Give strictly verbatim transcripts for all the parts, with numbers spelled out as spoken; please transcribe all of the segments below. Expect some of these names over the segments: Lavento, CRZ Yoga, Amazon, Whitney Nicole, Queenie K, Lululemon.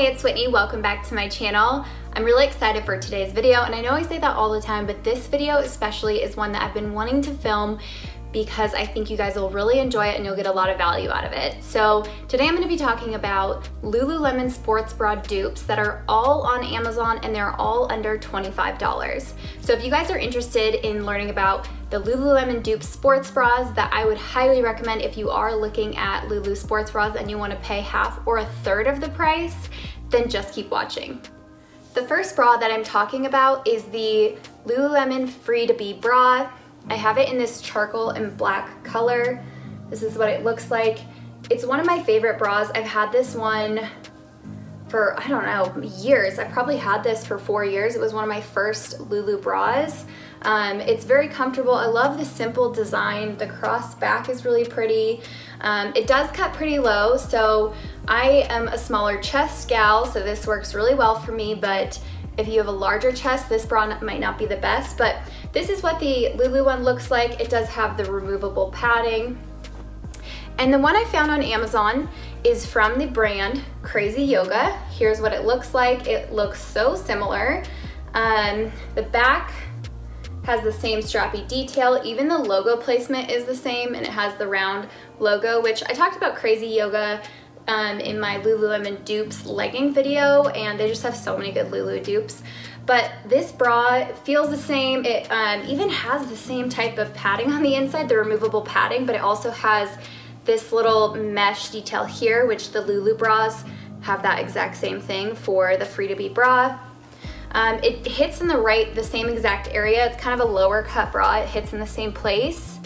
Hey, it's Whitney, welcome back to my channel. I'm really excited for today's video, and I know I say that all the time, but this video especially is one that I've been wanting to film because I think you guys will really enjoy it and you'll get a lot of value out of it. So today I'm gonna be talking about Lululemon sports bra dupes that are all on Amazon and they're all under twenty-five dollars. So if you guys are interested in learning about the Lululemon dupe sports bras that I would highly recommend if you are looking at Lulu sports bras and you wanna pay half or a third of the price, then just keep watching. The first bra that I'm talking about is the Lululemon Free to Be bra. I have it in this charcoal and black color. This is what it looks like. It's one of my favorite bras. I've had this one for, I don't know, years. I've probably had this for four years. It was one of my first Lulu bras. Um, it's very comfortable. I love the simple design. The cross back is really pretty. Um, it does cut pretty low, so I am a smaller chest gal, so this works really well for me, but if you have a larger chest, this bra might not be the best, but this is what the Lulu one looks like. It does have the removable padding. And the one I found on Amazon is from the brand C R Z Yoga. Here's what it looks like. It looks so similar. Um, the back has the same strappy detail. Even the logo placement is the same, and it has the round logo, which I talked about C R Z Yoga Um, in my Lululemon dupes legging video, and they just have so many good Lulu dupes. But this bra feels the same. It um, even has the same type of padding on the inside, the removable padding, but it also has this little mesh detail here, which the Lulu bras have that exact same thing for the Free to Be bra. Um, it hits in the right, the same exact area. It's kind of a lower cut bra. It hits in the same place.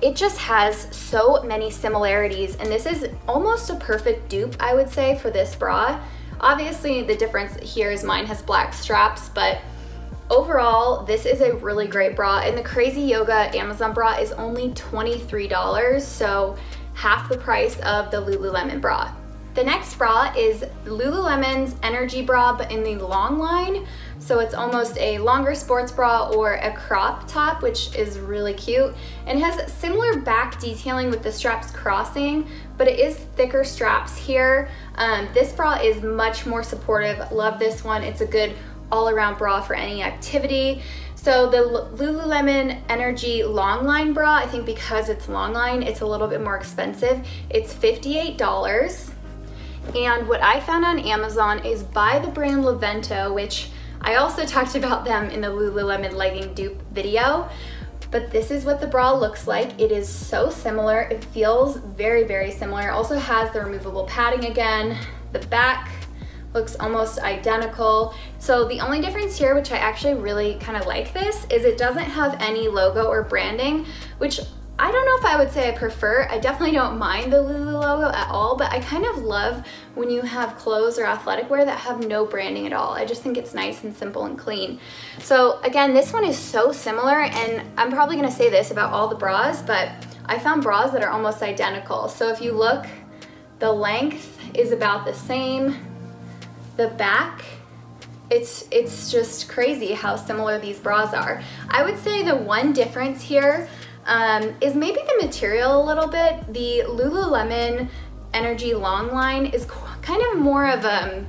It just has so many similarities, and this is almost a perfect dupe, I would say, for this bra. Obviously, the difference here is mine has black straps, but overall, this is a really great bra, and the C R Z Yoga Amazon bra is only twenty-three dollars, so half the price of the Lululemon bra. The next bra is Lululemon's Energy Bra, but in the long line. So it's almost a longer sports bra or a crop top, which is really cute. And has similar back detailing with the straps crossing, but it is thicker straps here. Um, this bra is much more supportive. Love this one. It's a good all-around bra for any activity. So the Lululemon Energy long line bra, I think because it's long line, it's a little bit more expensive. It's fifty-eight dollars. And what I found on Amazon is by the brand Lavento, which I also talked about them in the Lululemon legging dupe video, but this is what the bra looks like. It is so similar. It feels very, very similar. It also has the removable padding again. The back looks almost identical. So the only difference here, which I actually really kind of like this, is it doesn't have any logo or branding, which I don't know if I would say I prefer. I definitely don't mind the Lulu logo at all, but I kind of love when you have clothes or athletic wear that have no branding at all. I just think it's nice and simple and clean. So again, this one is so similar, and I'm probably gonna say this about all the bras, but I found bras that are almost identical. So if you look, the length is about the same. The back, it's, it's just crazy how similar these bras are. I would say the one difference here Um, is maybe the material a little bit. The Lululemon Energy long line is kind of more of a,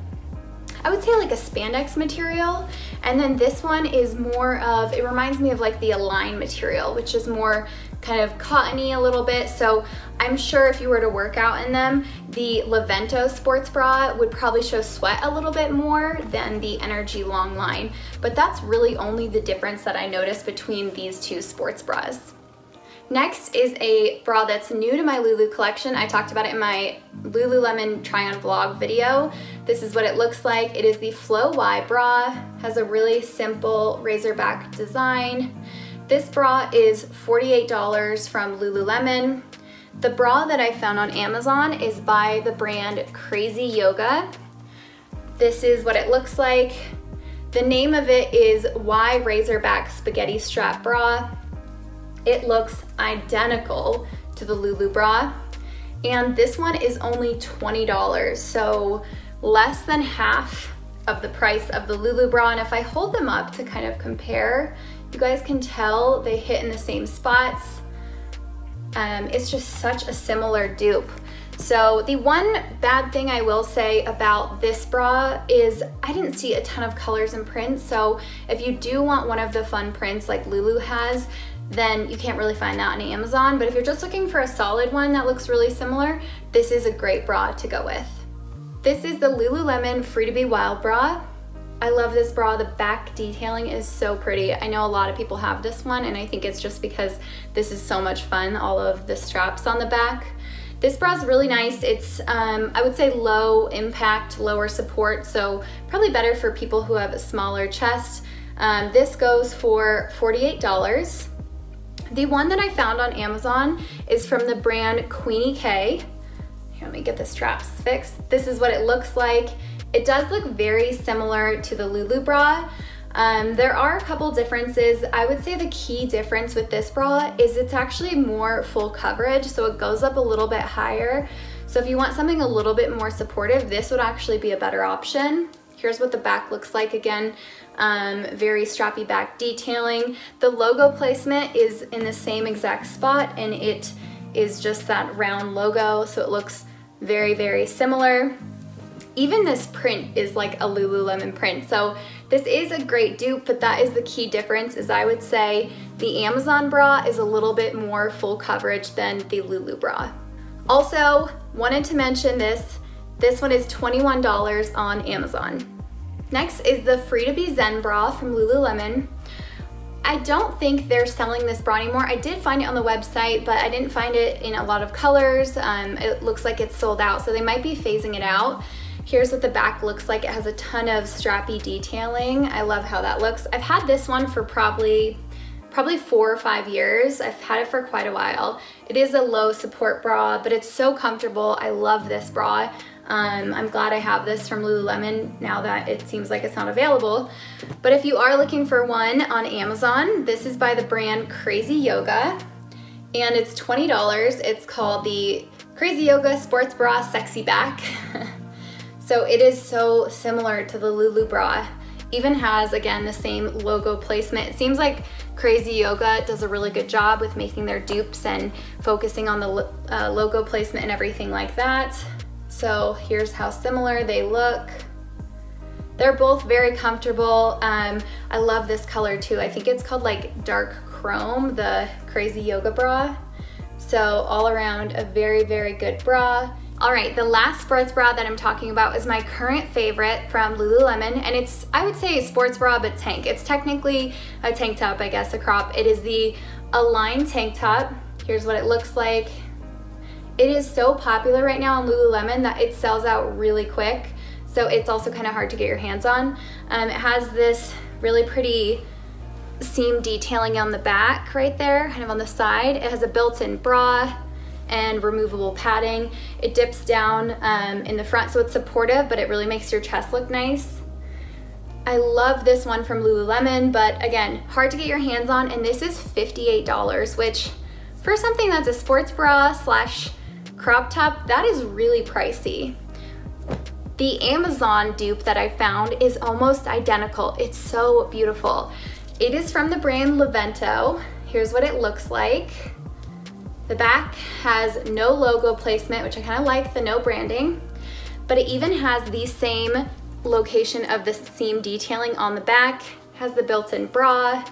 I would say like a spandex material. And then this one is more of, it reminds me of like the Align material, which is more kind of cottony a little bit. So I'm sure if you were to work out in them, the Lavento sports bra would probably show sweat a little bit more than the Energy long line. But that's really only the difference that I noticed between these two sports bras. Next is a bra that's new to my Lulu collection. I talked about it in my Lululemon try-on vlog video. This is what it looks like. It is the Flow Y bra. Has a really simple razorback design. This bra is forty-eight dollars from Lululemon. The bra that I found on Amazon is by the brand C R Z Yoga. This is what it looks like. The name of it is Y Razorback Spaghetti Strap Bra. It looks identical to the Lulu bra, and this one is only twenty dollars, so less than half of the price of the Lulu bra. And if I hold them up to kind of compare, you guys can tell they hit in the same spots. Um, it's just such a similar dupe. So the one bad thing I will say about this bra is I didn't see a ton of colors and prints. So if you do want one of the fun prints like Lulu has, then you can't really find that on Amazon. But if you're just looking for a solid one that looks really similar, this is a great bra to go with. This is the Lululemon Free to Be Wild bra. I love this bra. The back detailing is so pretty. I know a lot of people have this one, and I think it's just because this is so much fun, all of the straps on the back. This bra is really nice. It's, um, I would say, low impact, lower support, so probably better for people who have a smaller chest. Um, this goes for forty-eight dollars. The one that I found on Amazon is from the brand Queenie K. Here, let me get the straps fixed. This is what it looks like. It does look very similar to the Lulu bra. Um, there are a couple differences. I would say the key difference with this bra is it's actually more full coverage, so it goes up a little bit higher. So if you want something a little bit more supportive, this would actually be a better option. Here's what the back looks like again. Um, very strappy back detailing. The logo placement is in the same exact spot, and it is just that round logo, so it looks very, very similar. Even this print is like a Lululemon print, so this is a great dupe, but that is the key difference, is I would say the Amazon bra is a little bit more full coverage than the Lulu bra. Also, wanted to mention this, this one is twenty-one dollars on Amazon. Next is the Free to Be Zen bra from Lululemon. I don't think they're selling this bra anymore. I did find it on the website, but I didn't find it in a lot of colors. Um, it looks like it's sold out, so they might be phasing it out. Here's what the back looks like. It has a ton of strappy detailing. I love how that looks. I've had this one for probably, probably four or five years. I've had it for quite a while. It is a low support bra, but it's so comfortable. I love this bra. Um, I'm glad I have this from Lululemon now that it seems like it's not available. But if you are looking for one on Amazon, this is by the brand C R Z Yoga, and it's twenty dollars. It's called the C R Z Yoga Sports Bra Sexy Back. So it is so similar to the Lulu bra. Even has, again, the same logo placement. It seems like C R Z Yoga does a really good job with making their dupes and focusing on the uh, logo placement and everything like that. So here's how similar they look. They're both very comfortable. Um, I love this color too. I think it's called like dark chrome, the C R Z Yoga bra. So all around a very, very good bra. All right, the last sports bra that I'm talking about is my current favorite from Lululemon, and it's, I would say, a sports bra but tank. It's technically a tank top, I guess, a crop. It is the Align tank top. Here's what it looks like. It is so popular right now on Lululemon that it sells out really quick, so it's also kind of hard to get your hands on. Um, it has this really pretty seam detailing on the back right there, kind of on the side. It has a built-in bra and removable padding. It dips down um, in the front, so it's supportive, but it really makes your chest look nice. I love this one from Lululemon, but again, hard to get your hands on, and this is fifty-eight dollars, which for something that's a sports bra slash crop top, that is really pricey. The Amazon dupe that I found is almost identical. It's so beautiful. It is from the brand Lavento. Here's what it looks like. The back has no logo placement, which I kind of like, the no branding, but it even has the same location of the seam detailing on the back. It has the built-in bra,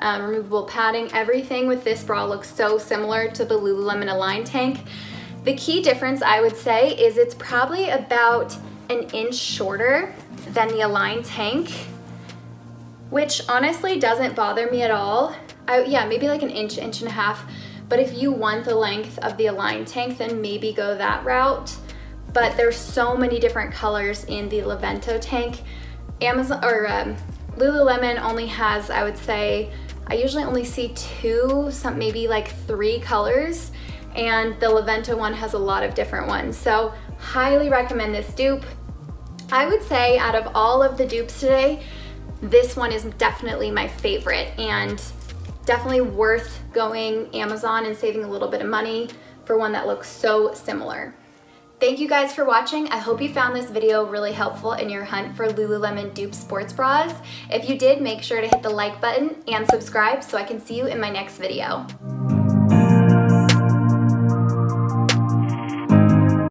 um, removable padding. Everything with this bra looks so similar to the Lululemon Align tank. The key difference, I would say, is it's probably about an inch shorter than the Align tank, which honestly doesn't bother me at all. I, yeah, maybe like an inch, inch and a half. But if you want the length of the Align tank, then maybe go that route. But there's so many different colors in the Lavento tank. Amazon or um, Lululemon only has, I would say, I usually only see two, some maybe like three colors, and the Lavento one has a lot of different ones. So highly recommend this dupe. I would say out of all of the dupes today, this one is definitely my favorite, and definitely worth going Amazon and saving a little bit of money for one that looks so similar. Thank you guys for watching. I hope you found this video really helpful in your hunt for Lululemon dupe sports bras. If you did, make sure to hit the like button and subscribe so I can see you in my next video.